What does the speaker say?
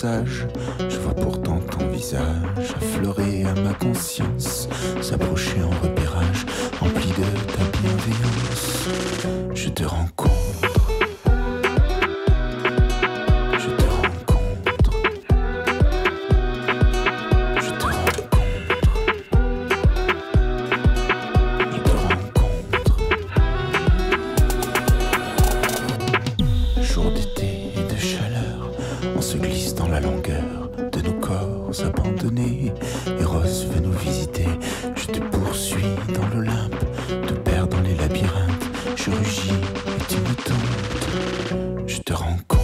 passage. Je vois pourtant ton visage affleurer à ma conscience, s'approcher en repérage, empli de ta bienveillance. Je te rencontre. On se glisse dans la longueur de nos corps abandonnés. Eros veut nous visiter. Je te poursuis dans l'Olympe, te perds dans les labyrinthes. Je rugis et tu me tentes. Je te rencontre.